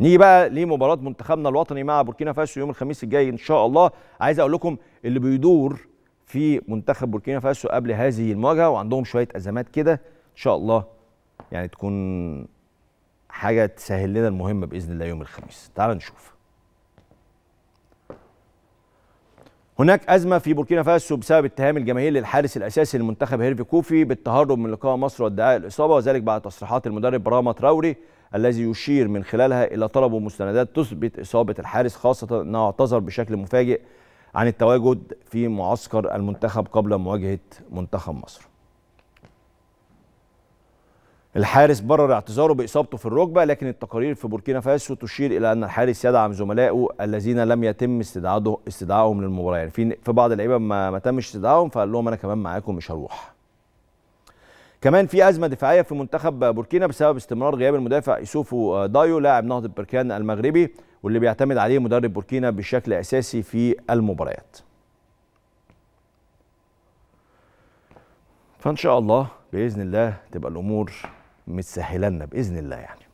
نيجي بقى لمباراه منتخبنا الوطني مع بوركينا فاسو يوم الخميس الجاي ان شاء الله. عايز اقول لكم اللي بيدور في منتخب بوركينا فاسو قبل هذه المواجهه، وعندهم شويه ازمات كده ان شاء الله يعني تكون حاجه تسهل لنا المهمه باذن الله يوم الخميس. تعال نشوف. هناك أزمة في بوركينا فاسو بسبب اتهام الجماهير للحارس الأساسي للمنتخب هيرفي كوفي بالتهرب من لقاء مصر وادعاء الإصابة، وذلك بعد تصريحات المدرب براما تراوري الذي يشير من خلالها إلى طلب ومستندات تثبت إصابة الحارس، خاصة أنه اعتذر بشكل مفاجئ عن التواجد في معسكر المنتخب قبل مواجهة منتخب مصر. الحارس برر اعتذاره بإصابته في الركبة، لكن التقارير في بوركينا فاسو تشير إلى أن الحارس يدعم زملائه الذين لم يتم استدعائهم للمباراة. يعني في بعض اللعيبة ما تمش استدعائهم فقال لهم أنا كمان معاكم مش هروح. كمان في أزمة دفاعية في منتخب بوركينا بسبب استمرار غياب المدافع يوسوف دايو لاعب نهضة بركان المغربي، واللي بيعتمد عليه مدرب بوركينا بشكل أساسي في المباريات. فإن شاء الله بإذن الله تبقى الأمور متسهلنا باذن الله يعني.